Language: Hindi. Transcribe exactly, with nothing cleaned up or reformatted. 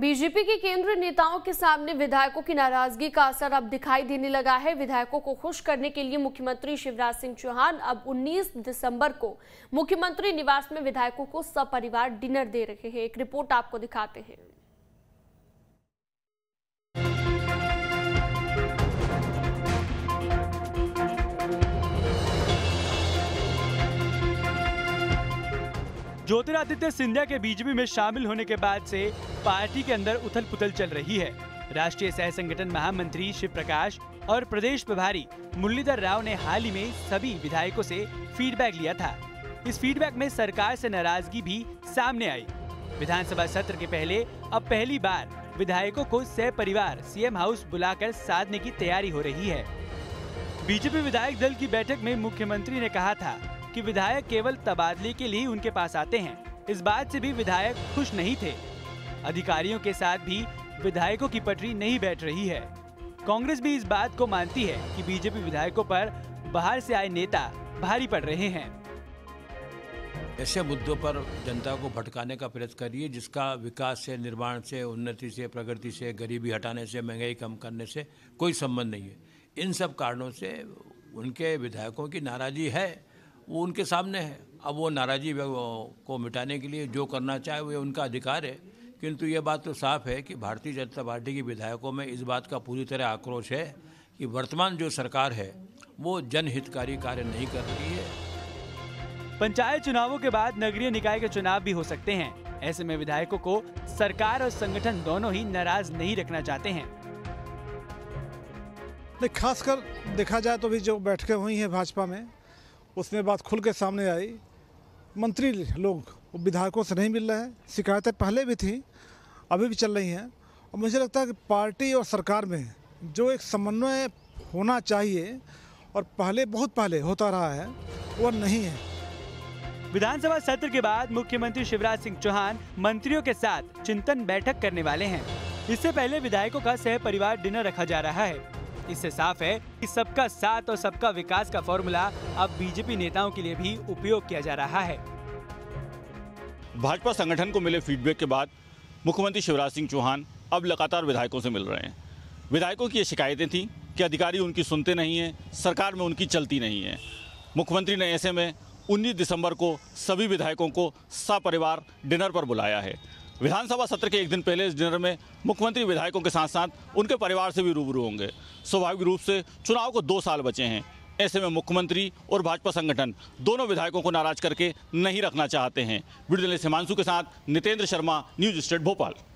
बीजेपी के केंद्रीय नेताओं के सामने विधायकों की नाराजगी का असर अब दिखाई देने लगा है। विधायकों को खुश करने के लिए मुख्यमंत्री शिवराज सिंह चौहान अब उन्नीस दिसंबर को मुख्यमंत्री निवास में विधायकों को सपरिवार डिनर दे रहे हैं। एक रिपोर्ट आपको दिखाते हैं। ज्योतिरादित्य सिंधिया के बीजेपी में शामिल होने के बाद से पार्टी के अंदर उथल पुथल चल रही है। राष्ट्रीय सह संगठन महामंत्री शिव प्रकाश और प्रदेश प्रभारी मुरलीधर राव ने हाल ही में सभी विधायकों से फीडबैक लिया था। इस फीडबैक में सरकार से नाराजगी भी सामने आई। विधानसभा सत्र के पहले अब पहली बार विधायकों को सपरिवार सीएम हाउस बुलाकर साधने की तैयारी हो रही है। बीजेपी विधायक दल की बैठक में मुख्यमंत्री ने कहा था कि विधायक केवल तबादले के लिए उनके पास आते हैं। इस बात से भी विधायक खुश नहीं थे। अधिकारियों के साथ भी विधायकों की पटरी नहीं बैठ रही है। कांग्रेस भी इस बात को मानती है कि बीजेपी विधायकों पर बाहर से आए नेता भारी पड़ रहे हैं। ऐसे मुद्दों पर जनता को भटकाने का प्रयास करिए जिसका विकास से, निर्माण से, उन्नति से, प्रगति से, गरीबी हटाने से, महंगाई कम करने से कोई संबंध नहीं है। इन सब कारणों से उनके विधायकों की नाराजगी है, वो उनके सामने है। अब वो नाराजगी को मिटाने के लिए जो करना चाहे वो उनका अधिकार है, किंतु ये बात तो साफ है कि भारतीय जनता पार्टी के विधायकों में इस बात का पूरी तरह आक्रोश है कि वर्तमान जो सरकार है वो जनहितकारी कार्य नहीं कर रही है। पंचायत चुनावों के बाद नगरीय निकाय के चुनाव भी हो सकते हैं। ऐसे में विधायकों को सरकार और संगठन दोनों ही नाराज नहीं रखना चाहते हैं। खासकर देखा जाए तो भी जो बैठकें हुई हैं भाजपा में, उसमें बात खुल के सामने आई। मंत्री लोग विधायकों से नहीं मिल रहे हैं। शिकायतें पहले भी थी, अभी भी चल रही हैं। और मुझे लगता है कि पार्टी और सरकार में जो एक समन्वय होना चाहिए और पहले बहुत पहले होता रहा है, वो नहीं है। विधानसभा सत्र के बाद मुख्यमंत्री शिवराज सिंह चौहान मंत्रियों के साथ चिंतन बैठक करने वाले हैं। इससे पहले विधायकों का सह परिवार डिनर रखा जा रहा है। इससे साफ है कि सबका साथ और सबका विकास का फॉर्मूला अब बीजेपी नेताओं के लिए भी उपयोग किया जा रहा है। भाजपा संगठन को मिले फीडबैक के बाद मुख्यमंत्री शिवराज सिंह चौहान अब लगातार विधायकों से मिल रहे हैं। विधायकों की ये शिकायतें थीं कि अधिकारी उनकी सुनते नहीं हैं, सरकार में उनकी चलती नहीं है। मुख्यमंत्री ने ऐसे में उन्नीस दिसंबर को सभी विधायकों को सपरिवार डिनर पर बुलाया है। विधानसभा सत्र के एक दिन पहले इस डिनर में मुख्यमंत्री विधायकों के साथ साथ उनके परिवार से भी रूबरू होंगे। स्वाभाविक रूप से चुनाव को दो साल बचे हैं। ऐसे में मुख्यमंत्री और भाजपा संगठन दोनों विधायकों को नाराज करके नहीं रखना चाहते हैं। वीडियो से हिमांशु के साथ नितेंद्र शर्मा, न्यूज स्टेट भोपाल।